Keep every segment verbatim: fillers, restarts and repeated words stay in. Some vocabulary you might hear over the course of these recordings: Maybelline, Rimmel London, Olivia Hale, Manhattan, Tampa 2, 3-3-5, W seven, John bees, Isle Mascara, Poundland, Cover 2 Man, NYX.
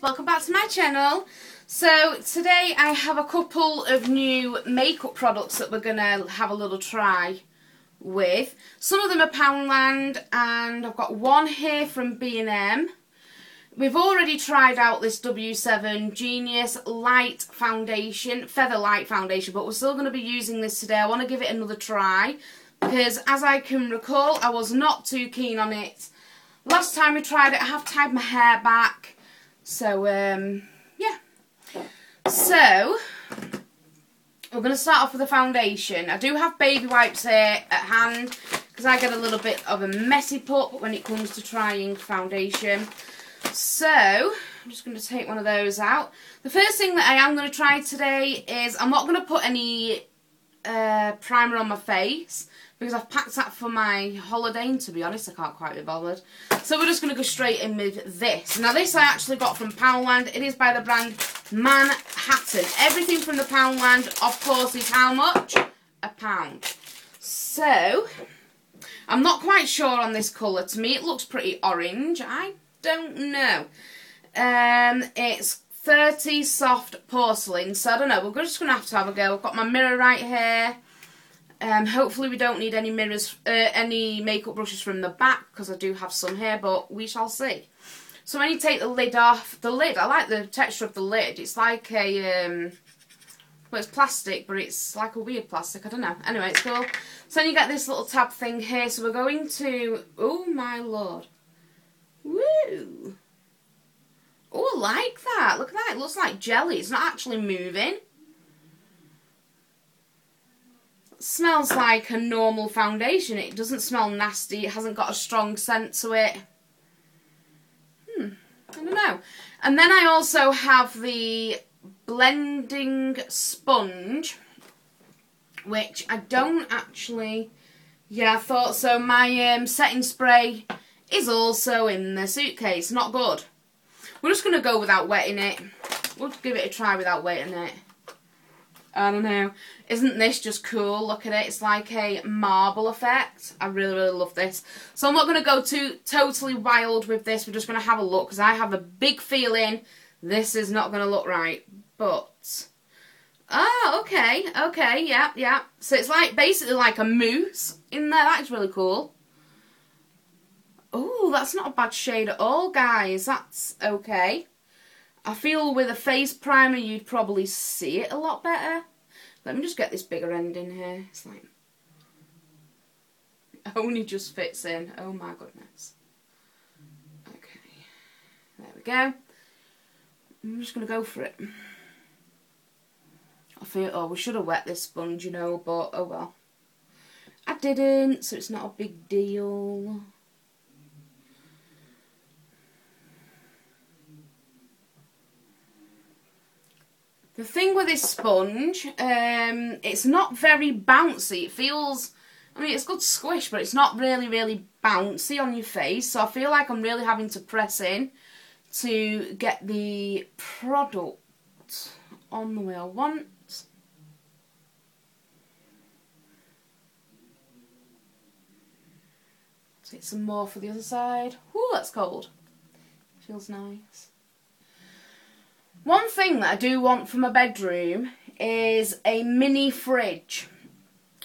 Welcome back to my channel. So today I have a couple of new makeup products that we're gonna have a little try with. Some of them are Poundland, and I've got one here from B and M. We've already tried out this W seven Genius Light Foundation, Feather Light Foundation, but we're still going to be using this today. I want to give it another try because, as I can recall, I was not too keen on it last time we tried it. I have tied my hair back, so um, yeah. So we're going to start off with the foundation. I do have baby wipes here at hand because I get a little bit of a messy pup when it comes to trying foundation. So I'm just going to take one of those out. The first thing that I am going to try today is I'm not going to put any uh, primer on my face because I've packed that for my holiday, and to be honest I can't quite be bothered. So we're just going to go straight in with this. Now this I actually got from Poundland. It is by the brand Manhattan. Everything from the Poundland, of course, is how much? A pound. So I'm not quite sure on this colour. To me it looks pretty orange. I don't know. Um, it's thirty soft porcelain, so I don't know. We're just going to have to have a go. I've got my mirror right here. Um, hopefully we don't need any mirrors, uh, any makeup brushes from the back, because I do have some here, but we shall see. So when you take the lid off, the lid, I like the texture of the lid. It's like a, um, well, it's plastic, but it's like a weird plastic. I don't know. Anyway, it's cool. So then you get this little tab thing here. So we're going to, oh my lord. Woo! Oh, I like that. Look at that. It looks like jelly. It's not actually moving. It smells like a normal foundation. It doesn't smell nasty. It hasn't got a strong scent to it. Hmm. I don't know. And then I also have the blending sponge, which I don't actually... Yeah, I thought so. My um, setting spray is also in the suitcase. Not good. We're just going to go without wetting it. We'll give it a try without wetting it. I don't know. Isn't this just cool? Look at it. It's like a marble effect. I really, really love this. So I'm not going to go too totally wild with this. We're just going to have a look because I have a big feeling this is not going to look right. But, oh, okay. Okay, yeah, yeah. So it's like basically like a mousse in there. That's really cool. Oh, that's not a bad shade at all, guys. That's okay. I feel with a face primer, you'd probably see it a lot better. Let me just get this bigger end in here. It's like... It only just fits in. Oh, my goodness. Okay. There we go. I'm just going to go for it. I feel... Oh, we should have wet this sponge, you know, but oh, well. I didn't, so it's not a big deal. The thing with this sponge, um, it's not very bouncy. It feels, I mean, it's good squish, but it's not really, really bouncy on your face. So I feel like I'm really having to press in to get the product on the way I want. Take some more for the other side. Ooh, that's cold. Feels nice. One thing that I do want for my bedroom is a mini fridge,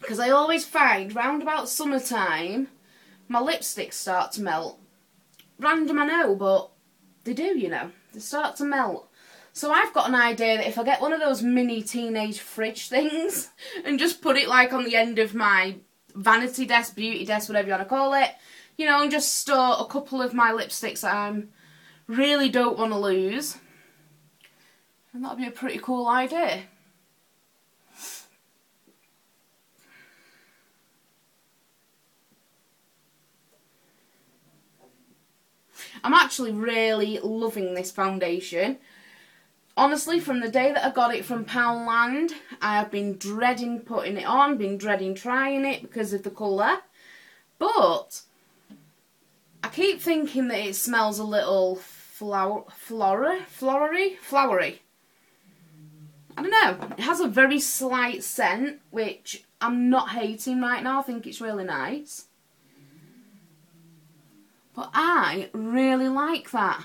because I always find round about summertime my lipsticks start to melt. Random, I know, but they do, you know. They start to melt. So I've got an idea that if I get one of those mini teenage fridge things and just put it like on the end of my vanity desk, beauty desk, whatever you want to call it, you know, and just store a couple of my lipsticks that I really don't want to lose. And that'd be a pretty cool idea. I'm actually really loving this foundation. Honestly, from the day that I got it from Poundland, I have been dreading putting it on, been dreading trying it because of the colour. But I keep thinking that it smells a little flower, flora, flowery, flowery. I don't know, it has a very slight scent, which I'm not hating right now. I think it's really nice. But I really like that.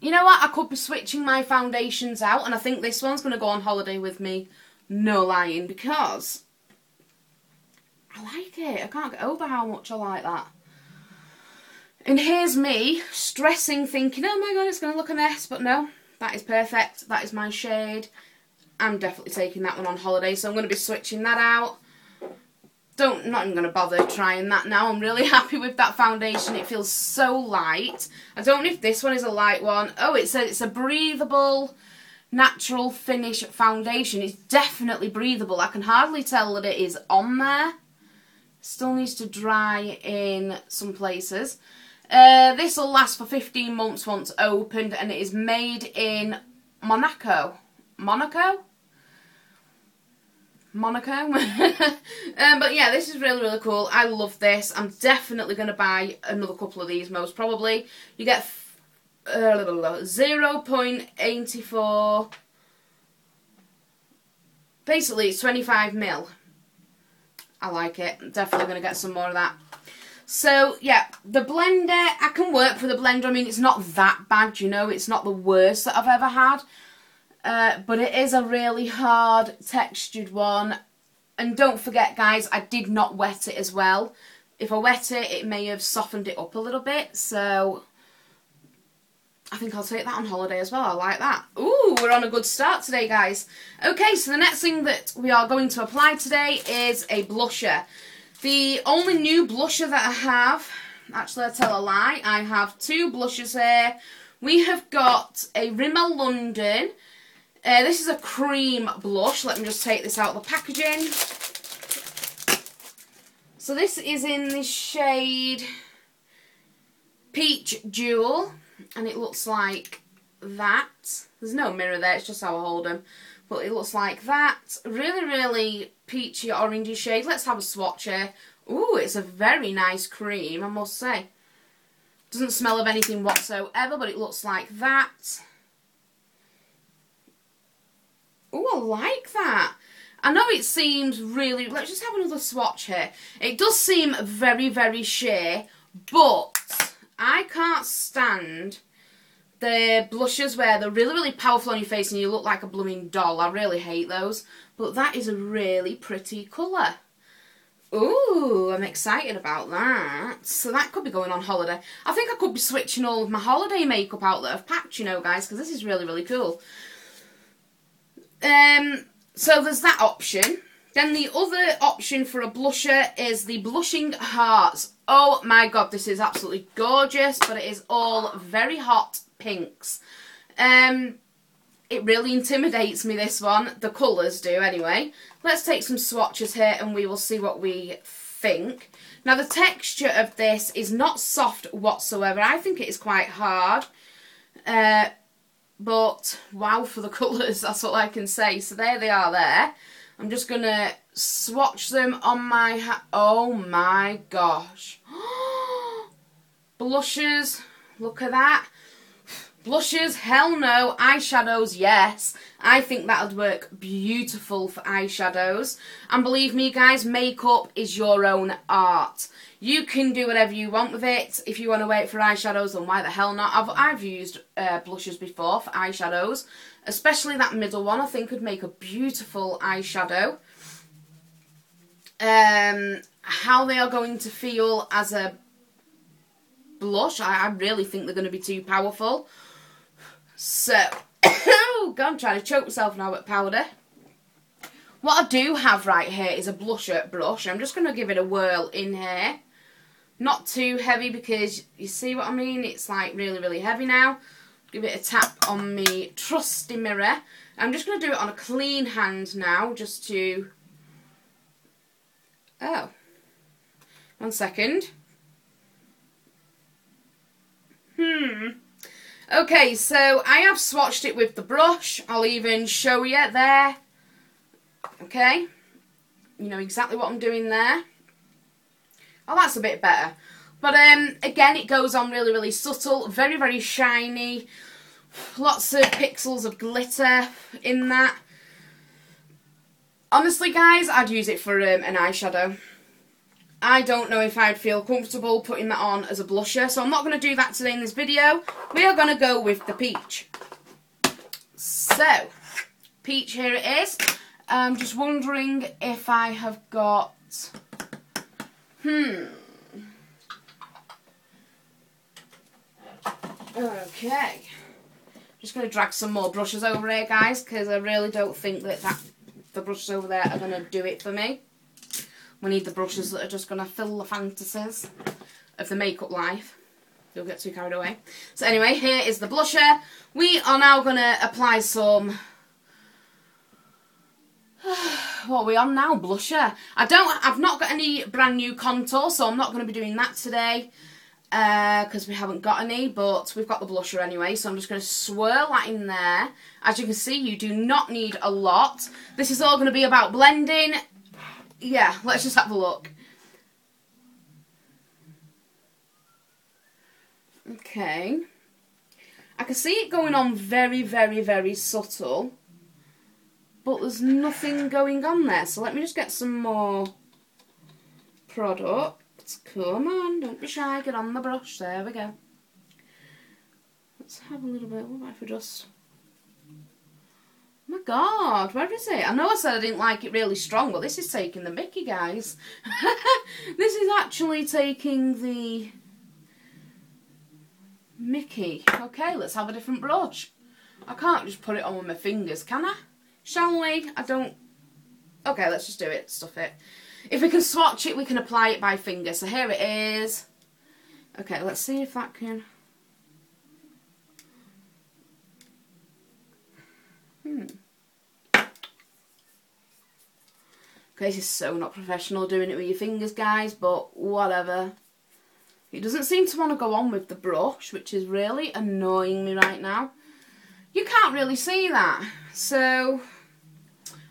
You know what? I could be switching my foundations out, and I think this one's going to go on holiday with me. No lying, because I like it. I can't get over how much I like that. And here's me stressing, thinking, oh my god, it's going to look a mess, but no, that is perfect. That is my shade. I'm definitely taking that one on holiday, so I'm going to be switching that out. Don't, not even going to bother trying that now. I'm really happy with that foundation. It feels so light. I don't know if this one is a light one. Oh, it says it's a breathable, natural finish foundation. It's definitely breathable. I can hardly tell that it is on there. Still needs to dry in some places. Uh, this will last for fifteen months once opened, and it is made in Monaco. Monaco? Monaco? um, but yeah, this is really, really cool. I love this. I'm definitely going to buy another couple of these, most probably. You get uh, zero point eight four. Basically, it's twenty-five mil. I like it. I'm definitely going to get some more of that. So, yeah, the blender, I can work for the blender. I mean, it's not that bad, you know. It's not the worst that I've ever had. Uh, but it is a really hard textured one. And don't forget, guys, I did not wet it as well. If I wet it, it may have softened it up a little bit. So, I think I'll take that on holiday as well. I like that. Ooh, we're on a good start today, guys. Okay, so the next thing that we are going to apply today is a blusher. The only new blusher that I have, actually I tell a lie, I have two blushers here. We have got a Rimmel London. Uh, this is a cream blush. Let me just take this out of the packaging. So this is in the shade Peach Jewel. And it looks like that. There's no mirror there, it's just how I hold them. But it looks like that. Really, really peachy, orangey shade. Let's have a swatch here. Ooh, it's a very nice cream, I must say. Doesn't smell of anything whatsoever, but it looks like that. Ooh, I like that. I know it seems really... Let's just have another swatch here. It does seem very, very sheer, but... I can't stand the blushes where they're really, really powerful on your face and you look like a blooming doll. I really hate those. But that is a really pretty colour. Ooh, I'm excited about that. So that could be going on holiday. I think I could be switching all of my holiday makeup out that I've packed, you know, guys, because this is really, really cool. Um, so there's that option. Then the other option for a blusher is the Blushing Hearts. Oh my god, this is absolutely gorgeous, but it is all very hot pinks. Um, it really intimidates me, this one. The colours do, anyway. Let's take some swatches here and we will see what we think. Now, the texture of this is not soft whatsoever. I think it is quite hard. Uh, but, wow for the colours, that's all I can say. So there they are there. I'm just going to swatch them on my hat. Oh my gosh. Blushes. Look at that. Blushes, hell no. Eyeshadows, yes. I think that would work beautiful for eyeshadows. And believe me, guys, makeup is your own art. You can do whatever you want with it. If you want to wait for eyeshadows, then why the hell not? I've, I've used uh, blushes before for eyeshadows. Especially that middle one, I think, would make a beautiful eyeshadow. Um, how they are going to feel as a blush, I, I really think they're going to be too powerful. So, oh God, I'm trying to choke myself now with powder. What I do have right here is a blusher brush. I'm just going to give it a whirl in here. Not too heavy because, you see what I mean? It's like really, really heavy now. Give it a tap on me trusty mirror. I'm just going to do it on a clean hand now, just to... Oh. One second. Hmm. Okay, so I have swatched it with the brush. I'll even show you there. Okay. You know exactly what I'm doing there. Oh, that's a bit better. But um, again, it goes on really, really subtle, very, very shiny, lots of pixels of glitter in that. Honestly, guys, I'd use it for um, an eyeshadow. I don't know if I'd feel comfortable putting that on as a blusher, so I'm not going to do that today in this video. We are going to go with the peach. So, peach, here it is. I'm just wondering if I have got... Hmm. Okay. Just going to drag some more brushes over here, guys, because I really don't think that, that the brushes over there are going to do it for me. We need the brushes that are just going to fill the fantasies of the makeup life. Don't get too carried away. So anyway, here is the blusher. We are now going to apply some... What are we on now? Blusher. I don't, I've not got any brand new contour, so I'm not going to be doing that today. Because uh, we haven't got any, but we've got the blusher anyway, so I'm just going to swirl that in there. As you can see, you do not need a lot. This is all going to be about blending. Yeah, let's just have a look. Okay. I can see it going on very, very, very subtle. But there's nothing going on there. So let me just get some more product. Come on, don't be shy. Get on the brush. There we go. Let's have a little bit. What about if we just... Oh my God, where is it? I know I said I didn't like it really strong, but this is taking the mickey, guys. This is actually taking the mickey. Okay, let's have a different brush. I can't just put it on with my fingers, can I? Shall we? I don't... Okay, let's just do it. Stuff it. If we can swatch it, we can apply it by finger. So here it is. Okay, let's see if that can... Hmm. Okay, this is so not professional doing it with your fingers, guys, but whatever. It doesn't seem to want to go on with the brush, which is really annoying me right now. You can't really see that. So,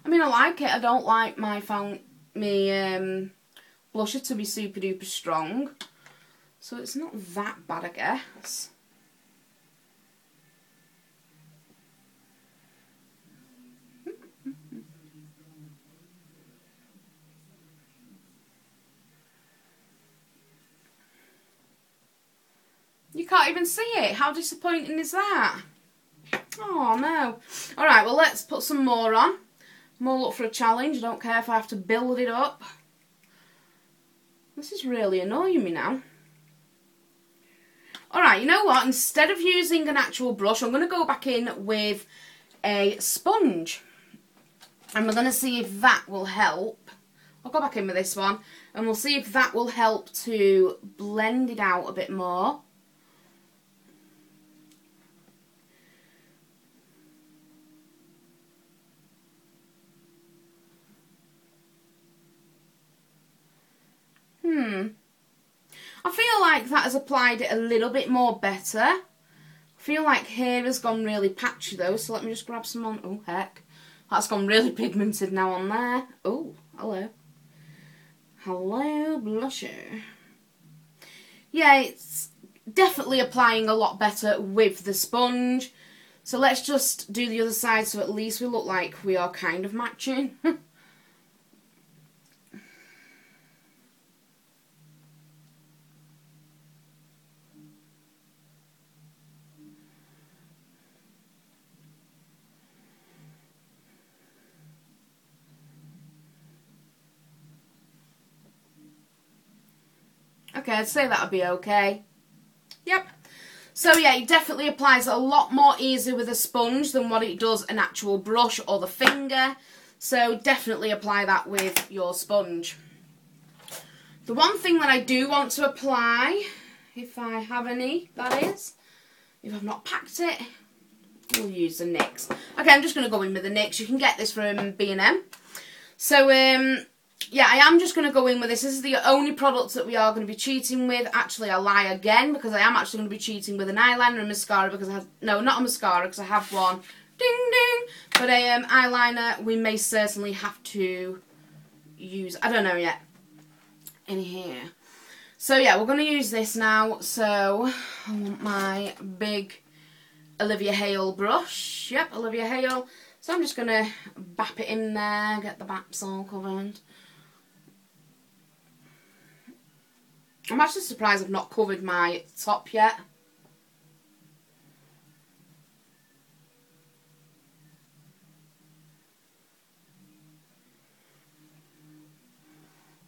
I mean, I like it. I don't like my found me um, blusher to be super duper strong. So it's not that bad, I guess. You can't even see it. How disappointing is that? Oh, no. All right, well, let's put some more on. I'm all up for a challenge. I don't care if I have to build it up. This is really annoying me now. All right, you know what? Instead of using an actual brush, I'm going to go back in with a sponge. And we're going to see if that will help. I'll go back in with this one. And we'll see if that will help to blend it out a bit more. Hmm. I feel like that has applied it a little bit more better. I feel like here has gone really patchy though, so let me just grab some on. Oh, heck. That's gone really pigmented now on there. Oh, hello. Hello, blusher. Yeah, it's definitely applying a lot better with the sponge. So let's just do the other side so at least we look like we are kind of matching. Okay, I'd say that would be okay. Yep. So yeah, it definitely applies a lot more easier with a sponge than what it does an actual brush or the finger. So definitely apply that with your sponge. The one thing that I do want to apply, if I have any, that is, if I've not packed it, we'll use the NYX. Okay, I'm just going to go in with the NYX. You can get this from B and M. So, um... yeah, I am just going to go in with this. This is the only product that we are going to be cheating with. Actually, I lie again because I am actually going to be cheating with an eyeliner and mascara because I have... No, not a mascara because I have one. Ding, ding. But a um, eyeliner we may certainly have to use. I don't know yet. In here. So, yeah, we're going to use this now. So, I want my big Olivia Hale brush. Yep, Olivia Hale. So, I'm just going to bap it in there, get the baps all covered. I'm actually surprised I've not covered my top yet.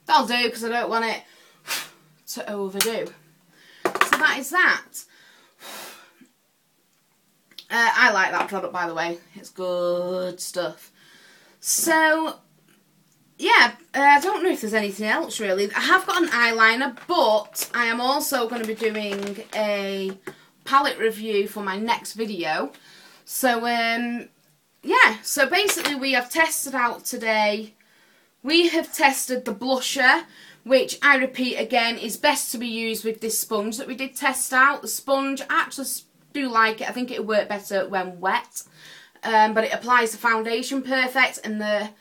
That'll do, because I don't want it to overdo. So that is that. Uh, I like that product, by the way. It's good stuff. So, yeah, uh, I don't know if there's anything else, really. I have got an eyeliner, but I am also going to be doing a palette review for my next video. So, um, yeah. So, basically, we have tested out today... We have tested the blusher, which I repeat again is best to be used with this sponge that we did test out. The sponge, I actually do like it. I think it would work better when wet, um, but it applies the foundation perfect and the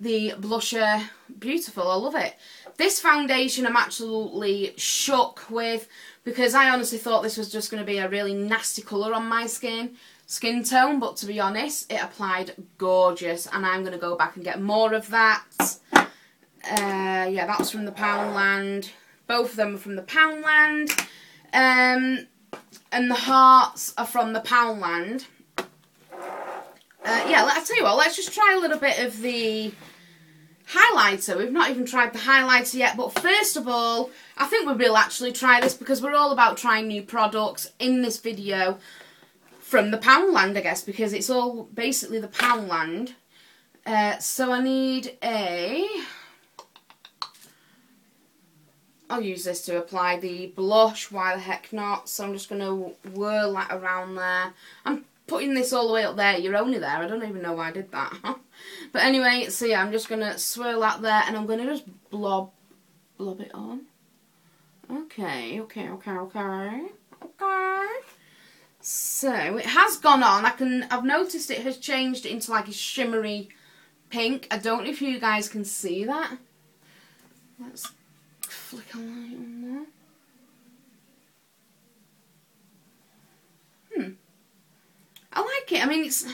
the blusher beautiful. I love it. This foundation I'm absolutely shook with, because I honestly thought this was just going to be a really nasty colour on my skin. Skin tone, but to be honest, it applied gorgeous, and I'm going to go back and get more of that. Uh, yeah, that's from the Poundland. Both of them are from the Poundland, um, and the hearts are from the Poundland. Uh, yeah, let's tell you what. Let's just try a little bit of the highlighter. We've not even tried the highlighter yet, but first of all, I think we will actually try this, because we're all about trying new products in this video. From the Poundland, I guess, because it's all basically the Poundland. Uh, so I need a... I'll use this to apply the blush, why the heck not. So I'm just going to whirl that around there. I'm putting this all the way up there. You're only there. I don't even know why I did that. But anyway, so yeah, I'm just going to swirl that there, and I'm going to just blob, blob it on. Okay, okay, okay, okay, okay. So it has gone on. I can, I've noticed it has changed into like a shimmery pink. I don't know if you guys can see that. Let's flick a light on there. Hmm. I like it. I mean, it's...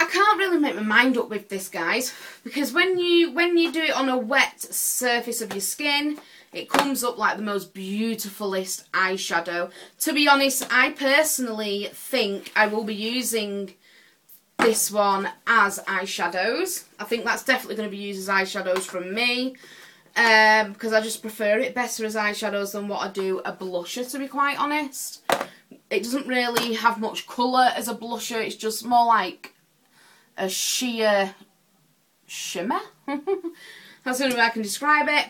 I can't really make my mind up with this, guys, because when you when you do it on a wet surface of your skin, it comes up like the most beautifulest eyeshadow. To be honest, I personally think I will be using this one as eyeshadows. I think that's definitely going to be used as eyeshadows from me, um, because I just prefer it better as eyeshadows than what I do a blusher, to be quite honest. It doesn't really have much colour as a blusher. It's just more like a sheer shimmer. That's the only way I can describe it.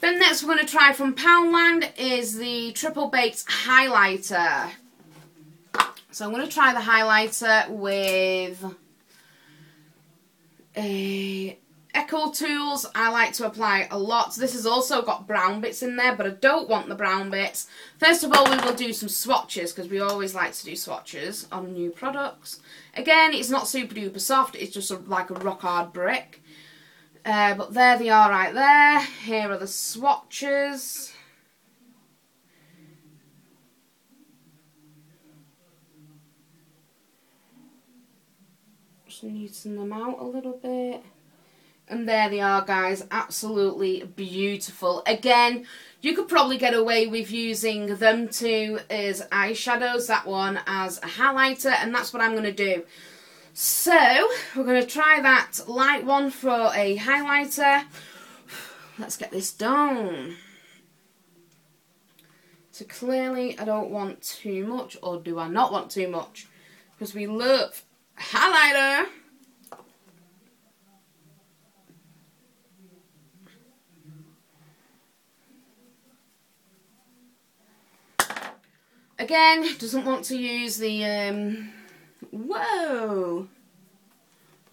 Then next we're going to try from Poundland is the Triple Baked Highlighter. So I'm going to try the highlighter with a Echo Tools. I like to apply a lot. So this has also got brown bits in there, but I don't want the brown bits. First of all, we will do some swatches, because we always like to do swatches on new products. Again, it's not super duper soft. It's just a, like a rock hard brick. Uh, but there they are right there. Here are the swatches. Just neaten them out a little bit. And there they are, guys. Absolutely beautiful. Again, you could probably get away with using them two as eyeshadows, that one as a highlighter, and that's what I'm going to do. So, we're going to try that light one for a highlighter. Let's get this done. So clearly I don't want too much, or do I not want too much? Because we love highlighter. Again, doesn't want to use the... Um, whoa!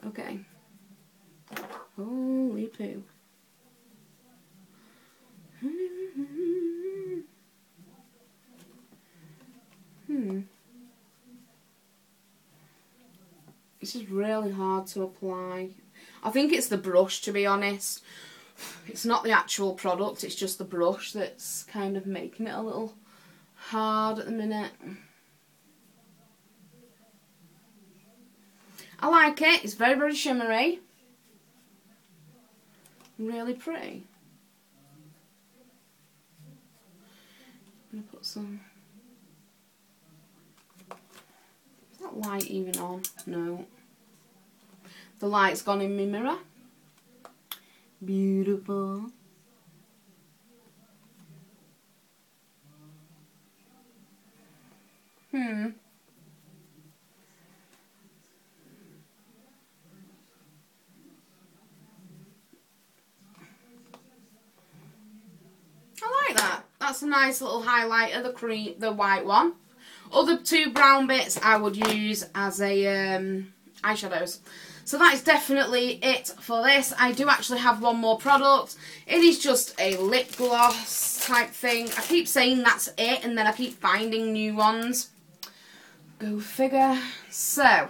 Okay. Holy poo. Hmm. This is really hard to apply. I think it's the brush, to be honest. It's not the actual product, it's just the brush that's kind of making it a little hard at the minute. I like it. It's very, very shimmery. Really pretty. going to put some... Is that light even on? No. The light's gone in my mirror. Beautiful. Hmm. I like that. That's a nice little highlighter, the cream, the white one. Other two brown bits I would use as a um, eyeshadows. So that is definitely it for this. I do actually have one more product. It is just a lip gloss type thing. I keep saying that's it and then I keep finding new ones. Go figure. So,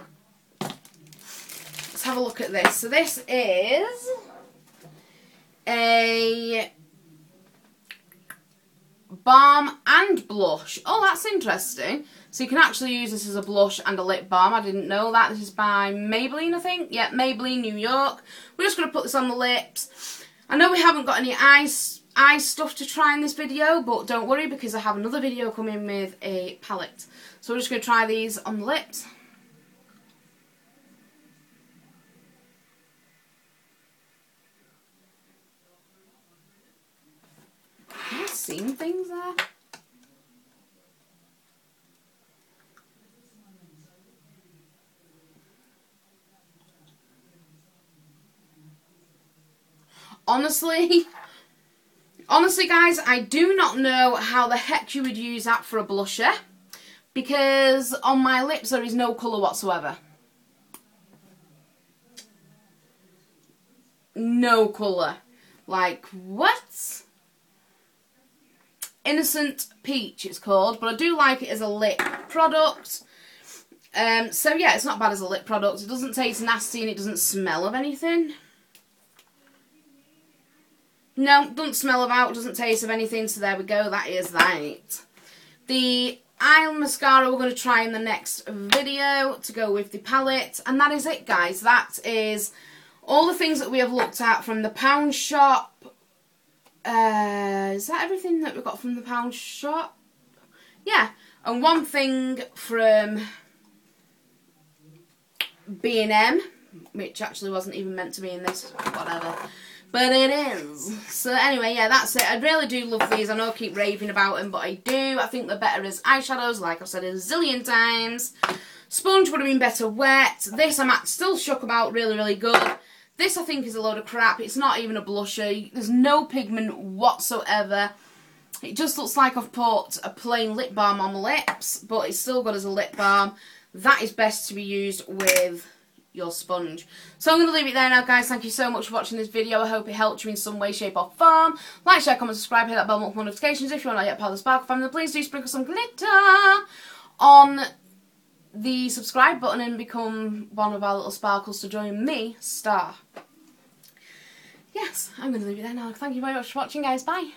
let's have a look at this. So this is a balm and blush. Oh, that's interesting. So you can actually use this as a blush and a lip balm. I didn't know that. This is by Maybelline, I think. Yeah, Maybelline, New York. We're just going to put this on the lips. I know we haven't got any eye, eye stuff to try in this video, but don't worry because I have another video coming with a palette. So we're just going to try these on the lips. I've seen things there. Honestly, honestly guys, I do not know how the heck you would use that for a blusher because on my lips there is no colour whatsoever. No colour. Like, what? Innocent Peach it's called, but I do like it as a lip product. Um, so yeah, it's not bad as a lip product. It doesn't taste nasty and it doesn't smell of anything. No, doesn't smell about, doesn't taste of anything, so there we go, that is that. The Isle Mascara we're going to try in the next video to go with the palette. And that is it, guys. That is all the things that we have looked at from the Pound Shop. Uh, is that everything that we got from the Pound Shop? Yeah, and one thing from B and M, which actually wasn't even meant to be in this, whatever. But it is. So anyway, yeah, that's it. I really do love these. I know I keep raving about them, but I do. I think they're better as eyeshadows, like I've said a zillion times. Sponge would have been better wet. This I'm still shook about. Really, really good. This I think is a load of crap. It's not even a blusher. There's no pigment whatsoever. It just looks like I've put a plain lip balm on my lips, but it's still good as a lip balm. That is best to be used with your sponge. So I'm going to leave it there now, guys. Thank you so much for watching this video. I hope it helped you in some way, shape or form. Like, share, comment, subscribe, hit that bell for notifications. If you are not yet part of the Sparkle family, please do sprinkle some glitter on the subscribe button and become one of our little sparkles to join me, Star. Yes, I'm going to leave it there now. Thank you very much for watching, guys. Bye.